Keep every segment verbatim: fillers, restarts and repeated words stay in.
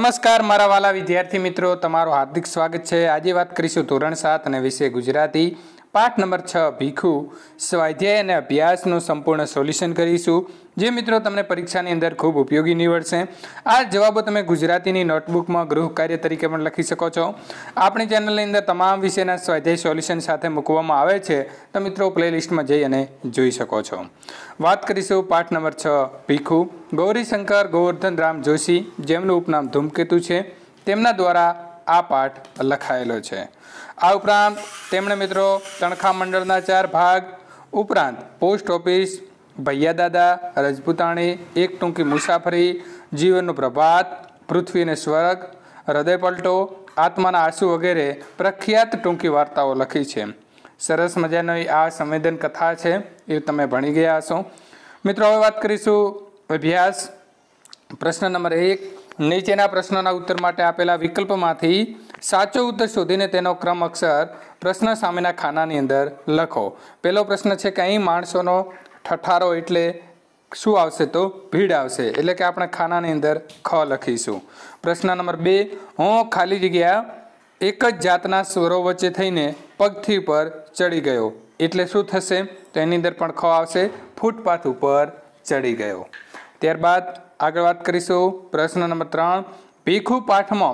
नमस्कार मारा वाला विद्यार्थी मित्रों, तमारो हार्दिक स्वागत है। आज बात करीशुं धोरण सात अने विषय गुजराती पाठ नंबर छ भीखू स्वाध्याय अने अभ्यासनुं संपूर्ण सोल्यूशन करीशुं, जे मित्रों तमने परीक्षानी अंदर खूब उपयोगी नीवड़शे। आ जवाबों तमे गुजरातीनी नोटबुक में गृह कार्य तरीके पण लखी शको छो। आपणी चेनलनी अंदर तमाम विषयना स्वाध्याय सोल्यूशन साथे मूकवामां आवे छे, तो मित्रों प्लेलिस्ट में जई अने जोई शको छो। बात करीशुं पाठ नंबर छ भीखू। गौरीशंकर गोवर्धन राम जोशी, जेमनुं उपनाम धूमकेतु छे, तेमना द्वारा आ पाठ लखायेलो छे। आ उपरांत तेमणे मित्रों तणखा मंडलना चार भाग उपरांत पोस्ट ऑफिस, भैया दादा, रजपूताणी, एक टूंकी मुसाफरी, जीवनों प्रभात, पृथ्वी ने स्वर्ग, हृदय पलटो, आत्माना आंसू वगैरह प्रख्यात टूंकी वार्ताओं लखी है। सरस मजानो आ संवेदन कथा है, ये तमे भणी गया हशो। मित्रों हवे बात करीशुं अभ्यास प्रश्न नंबर एक। नीचेना प्रश्नों उत्तर माटे आपेला विकल्पमांथी साचो उत्तर शोधीने तेनो क्रम अक्षर प्रश्न सामेना खानानी अंदर लखो। पहलो प्रश्न है कि अहीं माणसोनो ठठारो एटले शू आवशे, तो भीड़ आवशे, एटले के आपणे खानानी अंदर ख लखीशुं। प्रश्न नंबर बे। हूँ खाली जग्या एक ज जातना स्वरो वच्चे थईने पगथी पर चढ़ी गयो, एटले शू थशे, तो एनी अंदर पण ख आवशे, फूटपाथ उपर चढ़ी गयो। त्यारबाद आगळ वात करीशुं प्रश्न नंबर त्रण। भीखू पाठमां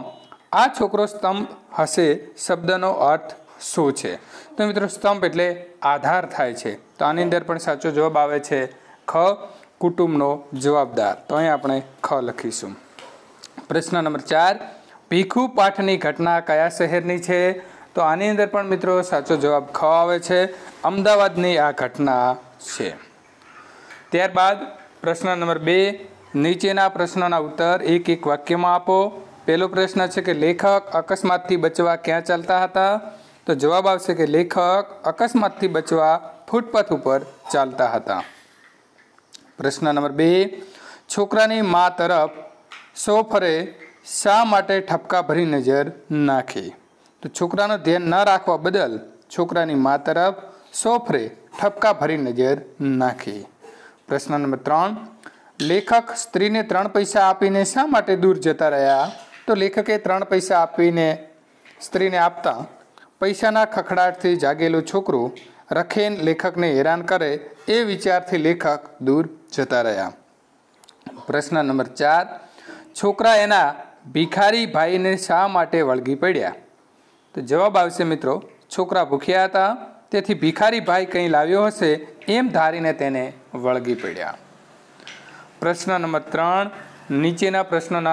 आ छोकरो स्तंभ हसे शब्दनो अर्थ शू छे, तो मित्रों स्तंभ एटले आधार थाय छे, तो आनी अंदर पण साचो जवाब आवे छे ख, कुटुंबनो जवाबदार, तो अहीं आपणे ख लखीशुं। प्रश्न नंबर चार। भीखू पाठनी घटना कया शहेरनी छे, तो आनी अंदर पण मित्रों साचो जवाब ख आवे छे, अमदावादनी आ घटना छे। त्यारबाद प्रश्न नंबर बे। नीचेना प्रश्नोना उत्तर एक एक वाक्यमां आपो। पहलो प्रश्न है कि लेखक अकस्मात थी बचवा क्या चलता था, तो जवाब आवशे कि लेखक अकस्मात थी बचवा फूटपाथ पर चालता था। प्रश्न नंबर बे। छोकरानी मां तरफ सौ फरे शा माटे ठपका भरी नजर नाखी, तो छोकरानो ध्यान न राखवा बदल छोकरानी मां तरफ सौ फरे ठपका भरी नजर नाखी। प्रश्न नंबर त्रण। लेखक स्त्री ने त्रण पैसा आपीने शा माटे दूर जता रह्या, तो लेखके त्रण पैसा आपीने स्त्रीने आपता पैसाना खखड़ाटथी जागेलो छोकरो रखेन लेखकने हैरान करे, ए विचारथी लेखक दूर जता रह्या। प्रश्न नंबर चार। छोकरा एना भीखारी भाईने शा माटे वळगी पड्या, तो जवाब आवशे मित्रों छोकरा भूख्या हता, तेथी भीखारी भाई कंई लाव्यो हशे एम धारीने तेने वळगी पड्या। प्रश्न नंबर त्रण। नीचेना प्रश्नोना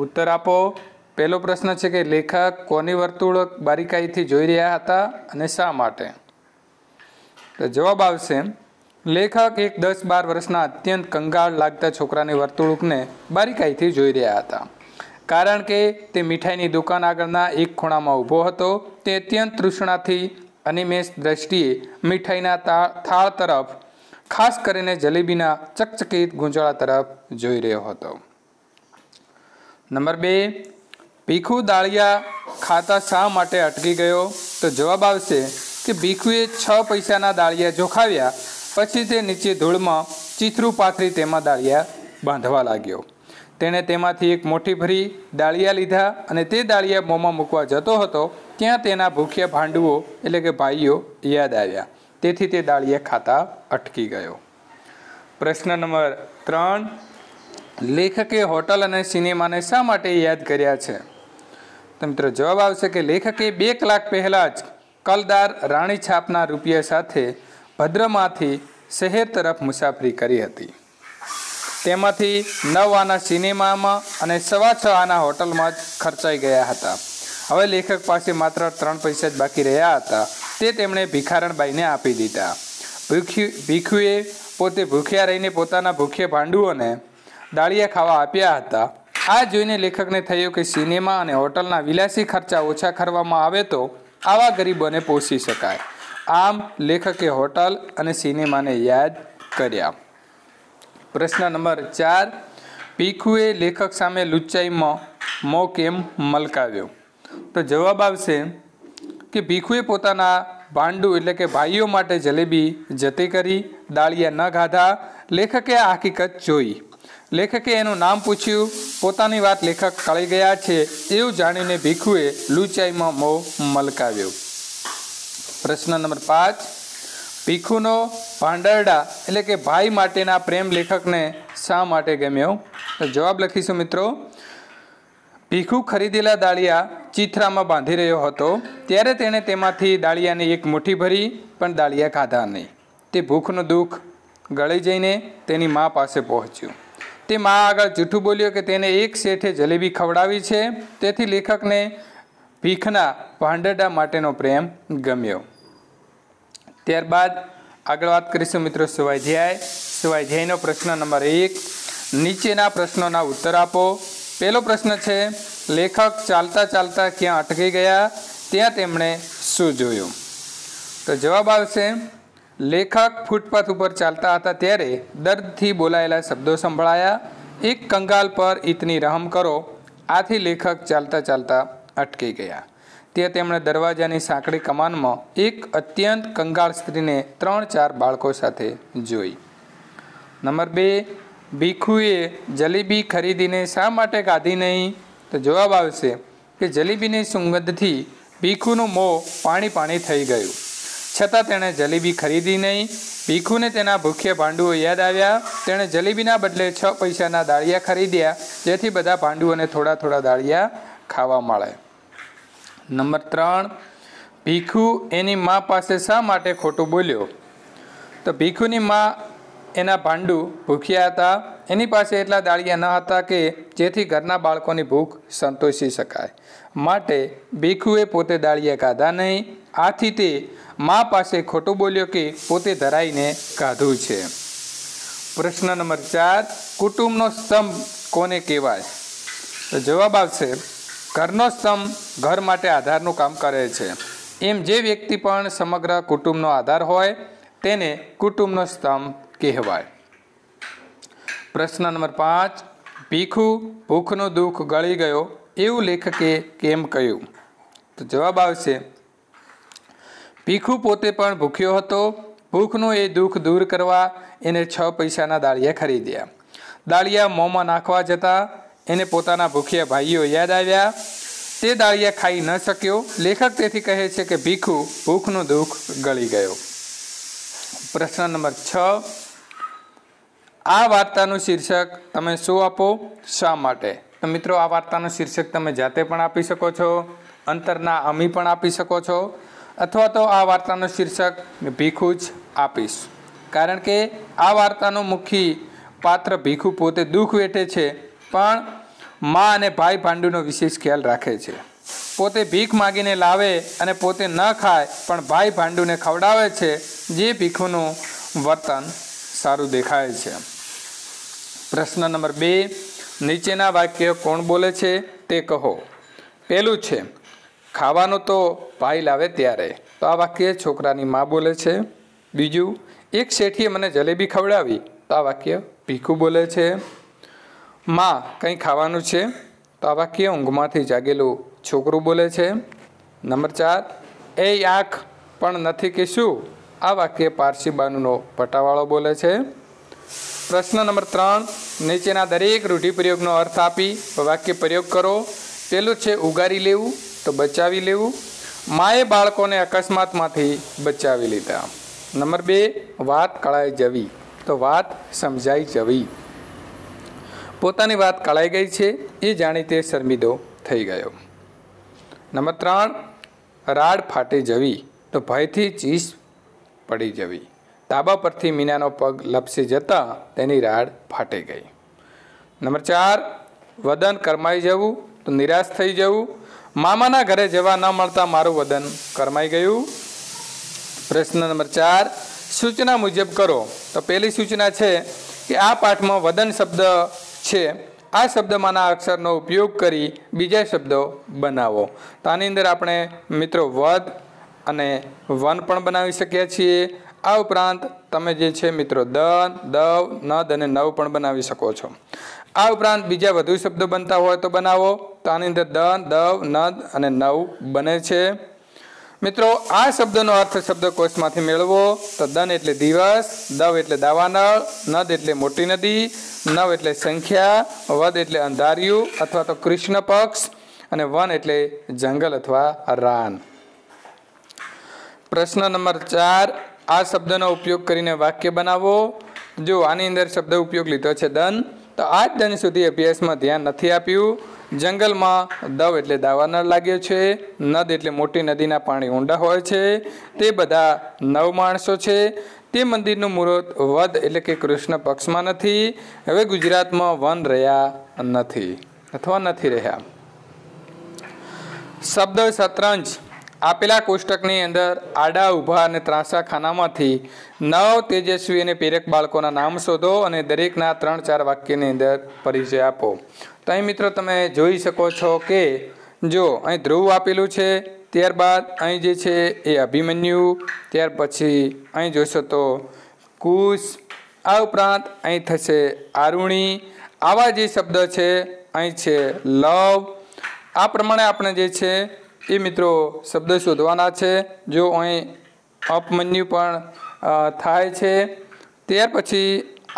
उत्तर आपो। पहलो प्रश्न है कि लेखक कोनी वर्तुळ बारीकाईथी जोई रह्या हता अने शा माटे, तो जवाब आवशे लेखक एक दस बार वर्षना अत्यंत कंगाल लागता छोकरानी वर्तुळने बारीकाईथी जोई रह्या हता, कारण के ते मीठाईनी दुकान आगळना एक खूणामां ऊभो हतो। ते अत्यंत तृष्णाथी अनिमेष दृष्टिए मीठाईना थाळ तरफ, खास करीने जलेबीना चकचकीत गूंचळा तरफ जोई रह्यो हतो। नंबर बे। भीखू दाळिया खाता शा माटे अटकी गयो, तो जवाब आवशे कि भीखूए छ पैसाना दाळिया जोखाव्या पछी ते नीचे धूळमां चीथरू पाथरी तेमां दाळिया बांधवा लाग्यो। तेणे तेमांथी एक मोटी भरी दाळिया लीधा अने ते दाळिया मोंमां मूकवा जतो हतो, त्यां तेना भूख्या भांडुओ एटले के भाईओ याद आव्या, तेथी ते दाळिया खाता अटकी गयो। प्रश्न नंबर त्रण। लेखके होटल अने सिनेमाने शा माटे याद कर्या छे, तो मित्रों जवाब आवशे कि लेखके बे कलाक पहला ज कलदार राणी छापना रूपिया साथे भद्रमांथी शहेर तरफ मुसाफरी करी हती, तेमांथी नव आना सिनेमामां अने सवा छ आना होટલમાં જ ખર્ચાઈ ગયા હતા। હવે લેખક પાસે માત્ર ત્રણ પૈસા જ બાકી રહ્યા હતા, તે તેમણે ભિખારણબાઈને આપી દીધા। ભીખી ભીખુએ પોતે ભૂખ્યા રહીને પોતાના ભૂખ્યા ભાંડુઓને દાળિયા ખાવા આપ્યા હતા। આ જોઈને લેખકને થયું કે સિનેમા અને હોટલના વિલાસી ખર્ચા ઓછા કરવામાં આવે તો આવા ગરીબોને પોષી શકાય। આમ લેખકે હોટલ અને સિનેમાને યાદ કર્યા। પ્રશ્ન નંબર ચાર। ભીખુએ લેખક સામે લુચ્ચાઈમાં મો કેમ મલકાવ્યો, તો જવાબ આવશે कि भीखुए पोताना भांडू एटले के भाईओ माटे जलेबी जती करी, दाळिया न खाधा, लेखके आ हकीकत जोई। લેખકે એનું નામ પૂછ્યું, પોતાની વાત લેખક કળી ગયા છે એવું જાણીને ભીખુએ લૂંચાઈમાં મોં મલકાવ્યો। प्रश्न नंबर पांच, भीखुनो भांडरडा एटले के भाई माटेना प्रेम लेखक ने शा माटे गम्यो? तो जवाब लखीशुं मित्रों, भीखु खरीदेला दाळिया चीथरामां बांधी रह्यो हतो त्यारे तेणे तेमांथी दाळियानी एक मुठ्ठी भरी पण दाळिया खाधा नहीं। ते भूखनुं दुःख गळी जईने तेनी मां पासे पहोंच्युं। ते मां आगळ जूठुं बोल्यो के तेने एक शेठे जलेबी खवडावी छे, तेथी लेखकने भीखना भांडरडा माटेनो प्रेम गम्यो। त्यारबाद आगळ वात करीशुं मित्रों स्वाध्याय स्वाध्यायनो प्रश्न नंबर एक, नीचेना प्रश्नोना उत्तर आपो। पहलो प्रश्न छे, लेखक चालता चालता क्यां अटकी गया, त्यां तेमणे शुं जोयुं? तो जवाब आवशे, लेखक फूटपाथ पर चालता था त्यारे दर्दथी बोलायेला शब्दों संभळाया, एक कंगाल पर इतनी रहम करो। आथी लेखक चालता चालता अटकी गया। त्यां तेमणे दरवाजानी सांकड़ी कमानमां एक अत्यंत कंगाल स्त्रीने त्रण चार बाळको साथे जोई। नंबर बे, भीखुए जलेबी खरीदीने शा माटे खाधी नहीं? तो जवाब आवशे के जलेबीनी सुगंधथी भीखुनुं मों पाणी पाणी थई गयुं, छतां तेणे जलेबी खरीदी नहीं। भीखुने तेना भूख्या भांडुओ याद आव्या, तेणे जलेबीना बदले छ पैसाना दाळिया खरीद्या, जेथी बधा भांडुओने थोड़ा थोड़ा दाळिया खावा मळे। नंबर त्रण, भीखु एनी माँ पासे शा माटे खोटुं बोल्यो? तो भीखुनी माँ एना भांडू भूख्या हता, एनी पासे एटला दाळिया न हता के जेथी घरना बाळकोनी भूख संतोषी शकाय, माटे भीखुए पोते दाळिया खाधा नहीं। आथी ते माँ पासे खोटुं बोल्यो के पोते धराईने खाधुं छे। प्रश्न नंबर चार, कुटुंबनो स्तंभ कोने कहेवाय? तो जवाब आवशे, घरनो स्तंभ घर माटे आधारनुं काम करे छे। एम जे व्यक्ति पण समग्र कुटुंबनो आधार होय तेने कुटुंबनो स्तंभ कहेवाय। प्रश्न नंबर पांच, भीखु भूखनो दुःख गळी गयो एवं लेखके केम कह्युं? तो जवाब आवशे, भीखु पोते पण भूख्यो हतो, भूखनुं ए दुःख दूर करवा एने छ पैसाना दाळिया खरीद्या, दाळिया मोंमां नाखवा जता एने पोताना भूखिया भाईओ याद आव्या, ते दाळिया खाई न शक्यो। लेखक तेथी कहे छे के भीखु भूखनो दुःख गळी गयो। प्रश्न नंबर छ, आ वार्तानुं शीर्षक तमे शुं आपो, शा माटे? तो मित्रों, आ वार्तानुं शीर्षक तमे जाते पण आपी शको छो, अंतरना अमी पण आपी शको छो, अथवा तो आ वार्तानुं शीर्षक भीखु ज आपीश, कारण के आ वार्तानुं मुख्य पात्र भीखु पोते दुःख वेठे छे पण मां अने भाई भांडूनो विशेष ख्याल राखे छे। पोते भीख मागीने लावे अने पोते न खाय पण भाई भांडूने खवडावे छे, जे भीखुनु वर्तन सारू देखाय छे। प्रश्न नंबर बे, नीचेना वाक्य कोण बोले छे ते कहो? पहेलुं छे, खावानुं तो भाई लावे त्यारे, तो आ वाक्य छोकरानी मां बोले छे। बीजुं, एक शेठीए मने जलेबी खवडावी, तो आ वाक्य भीखु बोले छे। माँ कहीं खावानुं छे, तो आ वाक्य ऊँघमांथी जागेलुं छोकरुं बोले छे। नंबर चार, ए आँख पण नथी के शुं? आ वाक्य पारसी बानुनो पटावाळो बोले छे। प्रश्न नंबर त्रण, नीचेना दरेक रूढ़िप्रयोगनो अर्थ आपी वाक्य प्रयोग करो। पहेलुं छे, उगारी लेवुं तो बचावी लेवुं, माए बाळकोने अकस्मातमांथी बचावी लीधा। नंबर बे, वात कळाई जवी तो वात समजाई जवी, पोतानी वात कळाई गई छे ए जाणीते शर्मिदो थई गयो। नंबर त्रण, राड फाटी जवी तो भयथी चीस पड़ी जवी, ताबा परथी मीनानो पग लपसी जता तेनी राड फाटी गई। नंबर चार, वदन करमाई जवुं तो निराश थई जवुं, मामाना घरे जवा न मळता मारुं वदन करमाई गयुं। प्रश्न नंबर चार, सूचना मुजब करो। तो पहली सूचना छे कि आ पाठमां वदन शब्द छे, आ शब्दमांना अक्षरनो उपयोग करी बीजा शब्दों बनावो। तो आनी अंदर आपणे मित्रों वद अने वन पण बनावी शक्या छीए। आ उपरांत तमे जे छे मित्रों दन दव नद अने नव पण बनावी शको छो। आ उपरांत बीजा वधु शब्दों बनता होय तो बनावो। तो आनी अंदर दन दव नद अने नव बने छे। मित्रों आ शब्दों अर्थ शब्दकोशमांथी मेळवो तो दन एटले दिवस, दव एटले दावानळ, नद एटले मोटी नदी, नव एटले संख्या, वद एटले अंधारियु अथवा तो कृष्ण पक्ष अने वन एटले जंगल अथवा रान। प्रश्न नंबर चार, आ शब्दों उपयोग करीने वाक्य बनावो। जो आनी अंदर शब्द उपयोग लीधो छे दन, तो आज दिन सुधी अभ्यास में ध्यान नहीं आप्युं। जंगल में दव एटले दावानळ लाग्यो छे, नद एटले मोटी नदी ना पाणी ऊंडा होय छे, ते बधा नव माणसो छे। ते मंदिर नुं मुहूर्त वद एटले के कृष्ण पक्ष में नथी। हवे गुजरात में वन रह्या नथी अथवा नथी रह्या। शब्द शतरंज आपेला कोष्टकनी अंदर आडा ऊभा अने त्रासा खानामांथी नव तेजस्वी अने प्रेरक बाळकोना नाम शोधो अने दरेकना त्रण चार वाक्यनी अंदर परिचय आपो। तो अहीं मित्रों तमे जोई शको छो के जो अहीं ध्रुव आपेलू छे, त्यारबाद अहीं जे छे ए अभिमन्यु, त्यार पछी अहीं जोशो तो कुश, आ उपरांत अहीं थशे आरुणी। आवा जे शब्द छे अहीं छे लव। आ प्रमाणे आपणे जे छे ए मित्रों शब्द शोधवाना छे। जो अहीं अपमन्यु पण थाय छे, त्यार पछी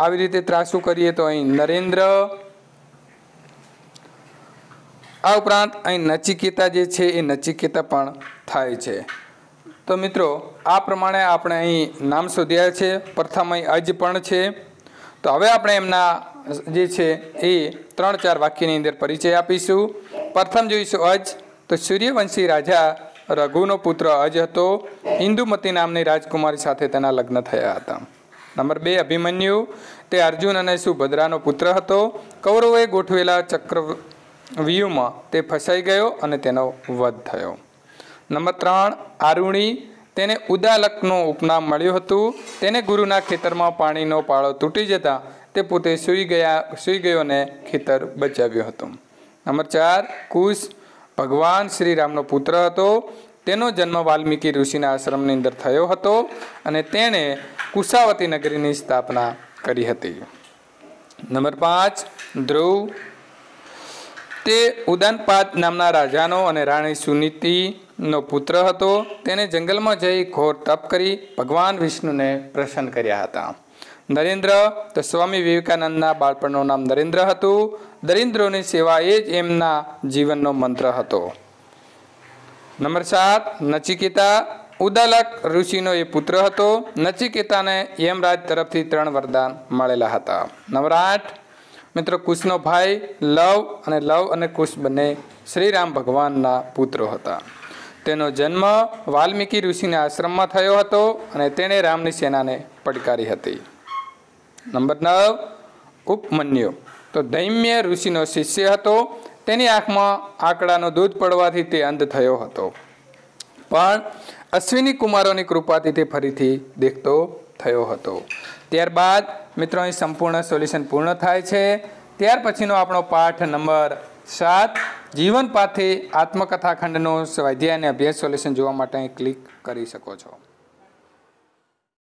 आवी रीते त्रासू करीए तो अहीं नरेन्द्र, आ उपरांत अहीं नचिकेता जे छे ए नचिकेता पण थाय छे। तो मित्रों आ प्रमाणे आपणे अहीं नाम शोध्या छे। प्रथम अहीं अज पण छे। तो हवे आपणे एमना जे छे ए त्रण चार वाक्यनी अंदर परिचय आपीशुं। प्रथम जोईशुं अज, तो सूर्यवंशी राजा रघुनो पुत्र अज हतो। इंदुमती नामनी राजकुमारी साथे तेना लग्न थया हता। नंबर बे अभिमन्यु, ते अर्जुन अने सुभद्रानो पुत्र हतो। कौरवोए गोठवेला चक्रव्यूहमां ते फसाई गयो अने तेनो वध थयो। नंबर त्रण आरुणी, तेने उदालकनो उपनाम मळ्युं हतुं। तेने गुरुना खेतरमां पाणीनो पाळो तूटी जता ते पोते सूई गया सूई गयो ने खेतर बचाव्यो हतो। नंबर चार कुश, भगवान श्री रामनो पुत्र हतो। तेनो जन्म वाल्मीकि ऋषिना आश्रमनी अंदर थयो हतो अने तेणे कुशावती नगरीनी स्थापना करी हती। नंबर पांच ध्रुव, ते उदनपाद नामना राजानो अने राणी सुनीति नो पुत्र हतो। तेने जंगल में जई घोर तप करी भगवान विष्णु ने प्रसन्न कर्या हता। नरेन्द्र, तो स्वामी विवेकानंदना बाळपणनुं नाम नरेन्द्र हतुं। दरिद्रोनी सेवा ए ज एमना जीवननो मंत्र हतो। नंबर सात नचिकेता, उदालक ऋषिनो ए पुत्र हतो। नचिकेताने यमराज तरफथी त्रण वरदान मळेला हता। नंबर आठ मित्रों कुशनो भाई लव अने लव अने कुश बने श्रीराम भगवानना पुत्रो हता। तेनो जन्म वाल्मीकि ऋषिना आश्रममां थयो हतो अने तेणे रामनी सेनाने पडकारी हती। नंबर नव उपमन्यु, तो दैम्य ऋषिनो शिष्य हतो। तेनी आंखमां आकड़ानो दूध पड़वाथी ते अंध थयो हतो, पण अश्विनी कुमारोनी कृपाथी ते फरीथी देखतो थयो हतो। त्यारबाद मित्रों ए संपूर्ण सोल्यूशन पूर्ण थाय छे। त्यार पछीनो आपणो पाठ नंबर सात जीवन पाथे आत्मकथा खंडनो स्वाध्याय अने अभ्यास सोल्यूशन जोवा माटे क्लिक करी शको छो।